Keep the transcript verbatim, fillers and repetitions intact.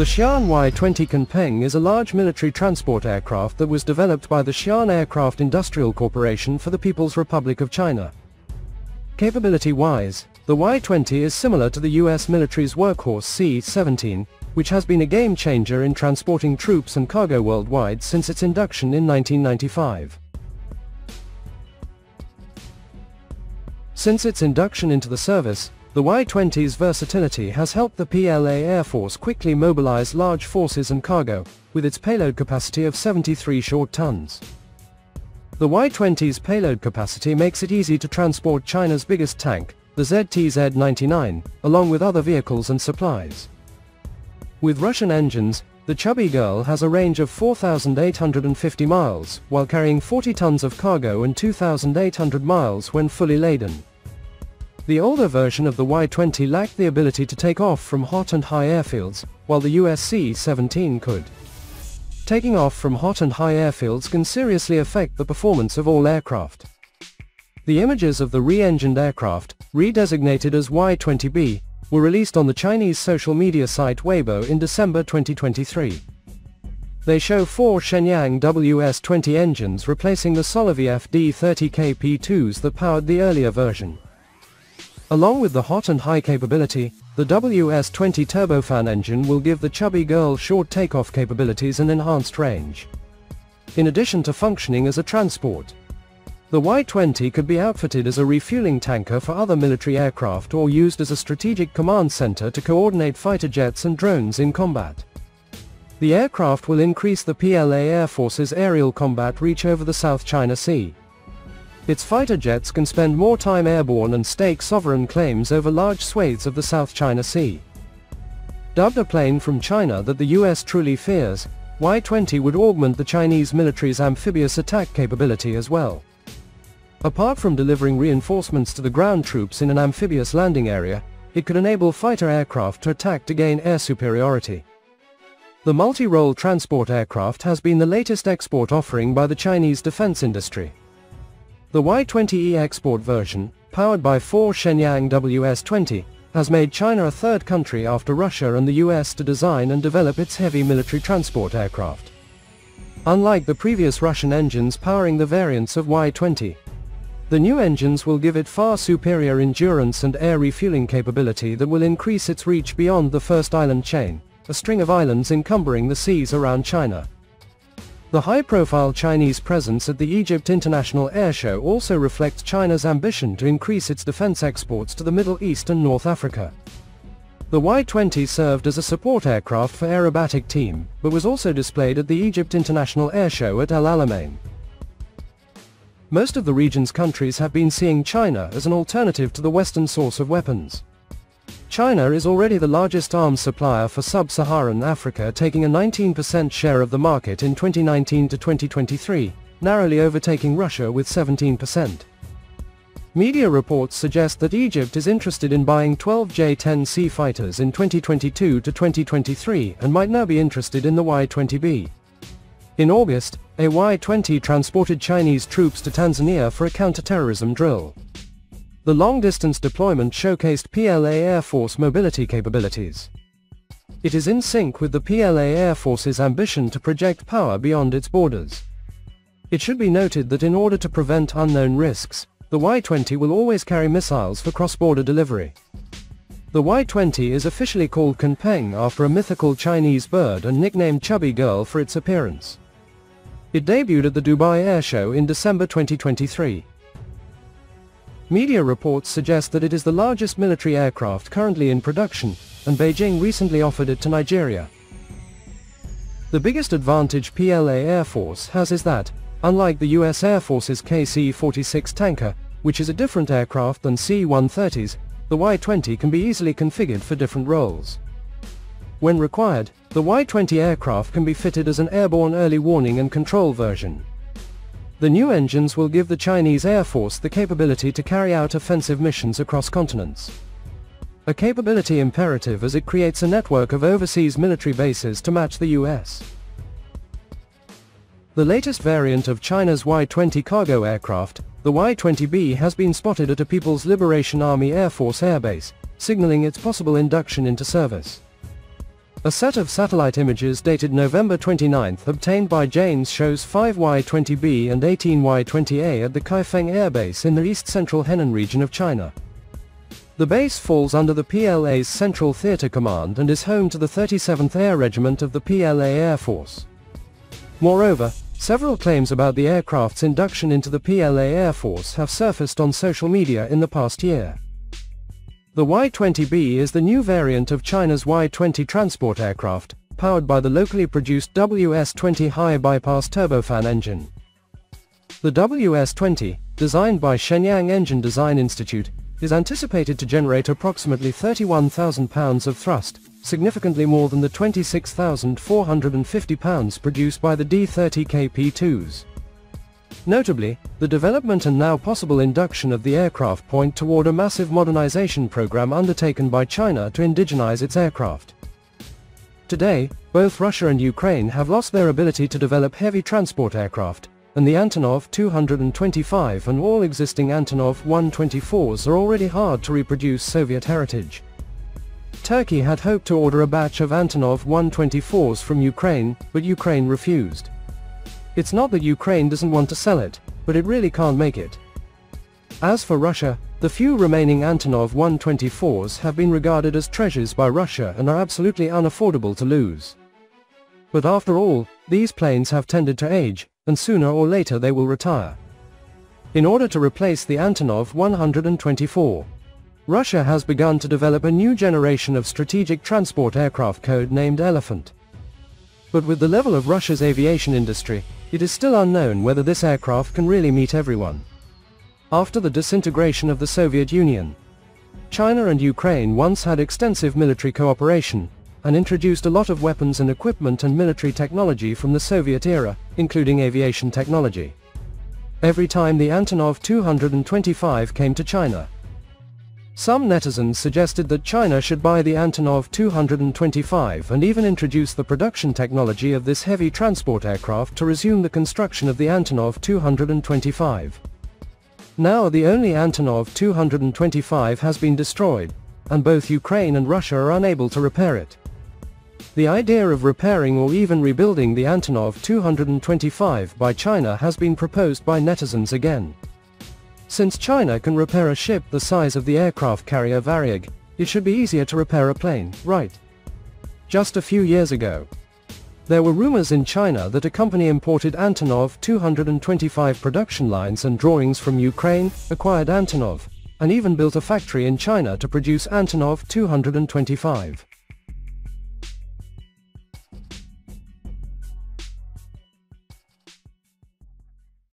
The Xi'an Y twenty Kunpeng is a large military transport aircraft that was developed by the Xi'an Aircraft Industrial Corporation for the People's Republic of China. Capability-wise, the Y twenty is similar to the U S military's workhorse C seventeen, which has been a game-changer in transporting troops and cargo worldwide since its induction in nineteen ninety-five. Since its induction into the service, the Y twenty's versatility has helped the P L A Air Force quickly mobilize large forces and cargo, with its payload capacity of seventy-three short tons. The Y twenty's payload capacity makes it easy to transport China's biggest tank, the Z T Z ninety-nine, along with other vehicles and supplies. With Russian engines, the Chubby Girl has a range of four thousand eight hundred fifty miles, while carrying forty tons of cargo and two thousand eight hundred miles when fully laden. The older version of the Y twenty lacked the ability to take off from hot and high airfields, while the U S C seventeen could. Taking off from hot and high airfields can seriously affect the performance of all aircraft. The images of the re-engined aircraft, redesignated as Y twenty B, were released on the Chinese social media site Weibo in December twenty twenty-three. They show four Shenyang W S twenty engines replacing the Soloviev D thirty K P twos that powered the earlier version. Along with the hot and high capability, the W S twenty turbofan engine will give the Chubby Girl short takeoff capabilities and enhanced range. In addition to functioning as a transport, the Y twenty could be outfitted as a refueling tanker for other military aircraft or used as a strategic command center to coordinate fighter jets and drones in combat. The aircraft will increase the P L A Air Force's aerial combat reach over the South China Sea. Its fighter jets can spend more time airborne and stake sovereign claims over large swathes of the South China Sea. Dubbed a plane from China that the U S truly fears, Y twenty would augment the Chinese military's amphibious attack capability as well. Apart from delivering reinforcements to the ground troops in an amphibious landing area, it could enable fighter aircraft to attack to gain air superiority. The multi-role transport aircraft has been the latest export offering by the Chinese defense industry. The Y twenty E export version, powered by four Shenyang W S twenty, has made China a third country after Russia and the U S to design and develop its heavy military transport aircraft. Unlike the previous Russian engines powering the variants of Y twenty, the new engines will give it far superior endurance and air refueling capability that will increase its reach beyond the first island chain, a string of islands encumbering the seas around China. The high-profile Chinese presence at the Egypt International Air Show also reflects China's ambition to increase its defense exports to the Middle East and North Africa. The Y twenty served as a support aircraft for aerobatic team, but was also displayed at the Egypt International Air Show at El Alamein. Most of the region's countries have been seeing China as an alternative to the Western source of weapons. China is already the largest arms supplier for sub-Saharan Africa, taking a nineteen percent share of the market in twenty nineteen to twenty twenty-three, narrowly overtaking Russia with seventeen percent. Media reports suggest that Egypt is interested in buying twelve J ten C fighters in twenty twenty-two to twenty twenty-three and might now be interested in the Y twenty B. In August, a Y twenty transported Chinese troops to Tanzania for a counter-terrorism drill. The long-distance deployment showcased P L A Air Force mobility capabilities. It is in sync with the P L A Air Force's ambition to project power beyond its borders. It should be noted that in order to prevent unknown risks, the Y twenty will always carry missiles for cross-border delivery. The Y twenty is officially called Kunpeng after a mythical Chinese bird and nicknamed Chubby Girl for its appearance. It debuted at the Dubai Air Show in December twenty twenty-three. Media reports suggest that it is the largest military aircraft currently in production, and Beijing recently offered it to Nigeria. The biggest advantage P L A Air Force has is that, unlike the U S Air Force's K C forty-six tanker, which is a different aircraft than C one thirties, the Y twenty can be easily configured for different roles. When required, the Y twenty aircraft can be fitted as an airborne early warning and control version. The new engines will give the Chinese Air Force the capability to carry out offensive missions across continents. A capability imperative as it creates a network of overseas military bases to match the U S. The latest variant of China's Y twenty cargo aircraft, the Y twenty B, has been spotted at a People's Liberation Army Air Force airbase, signaling its possible induction into service. A set of satellite images dated November twenty-ninth obtained by Jane's shows five Y twenty B and eighteen Y twenty A at the Kaifeng Air Base in the east central Henan region of China. The base falls under the P L A's Central Theater Command and is home to the thirty-seventh Air Regiment of the P L A Air Force. Moreover, several claims about the aircraft's induction into the P L A Air Force have surfaced on social media in the past year. The Y twenty B is the new variant of China's Y twenty transport aircraft, powered by the locally produced W S twenty high-bypass turbofan engine. The W S twenty, designed by Shenyang Engine Design Institute, is anticipated to generate approximately thirty-one thousand pounds of thrust, significantly more than the twenty-six thousand four hundred fifty pounds produced by the D thirty K P twos. Notably, the development and now possible induction of the aircraft point toward a massive modernization program undertaken by China to indigenize its aircraft. Today, both Russia and Ukraine have lost their ability to develop heavy transport aircraft, and the Antonov two twenty-five and all existing Antonov one twenty-fours are already hard to reproduce Soviet heritage. Turkey had hoped to order a batch of Antonov one twenty-fours from Ukraine, but Ukraine refused. It's not that Ukraine doesn't want to sell it, but it really can't make it. As for Russia, the few remaining Antonov one twenty-fours have been regarded as treasures by Russia and are absolutely unaffordable to lose. But after all, these planes have tended to age, and sooner or later they will retire. In order to replace the Antonov one twenty-four, Russia has begun to develop a new generation of strategic transport aircraft code-named Elephant. But with the level of Russia's aviation industry, it is still unknown whether this aircraft can really meet everyone. After the disintegration of the Soviet Union, China and Ukraine once had extensive military cooperation, and introduced a lot of weapons and equipment and military technology from the Soviet era, including aviation technology. Every time the Antonov two twenty-five came to China, some netizens suggested that China should buy the Antonov two twenty-five and even introduce the production technology of this heavy transport aircraft to resume the construction of the Antonov two twenty-five. Now the only Antonov two twenty-five has been destroyed, and both Ukraine and Russia are unable to repair it. The idea of repairing or even rebuilding the Antonov two twenty-five by China has been proposed by netizens again. Since China can repair a ship the size of the aircraft carrier Varyag, it should be easier to repair a plane, right? Just a few years ago, there were rumors in China that a company imported Antonov two twenty-five production lines and drawings from Ukraine, acquired Antonov, and even built a factory in China to produce Antonov two twenty-five.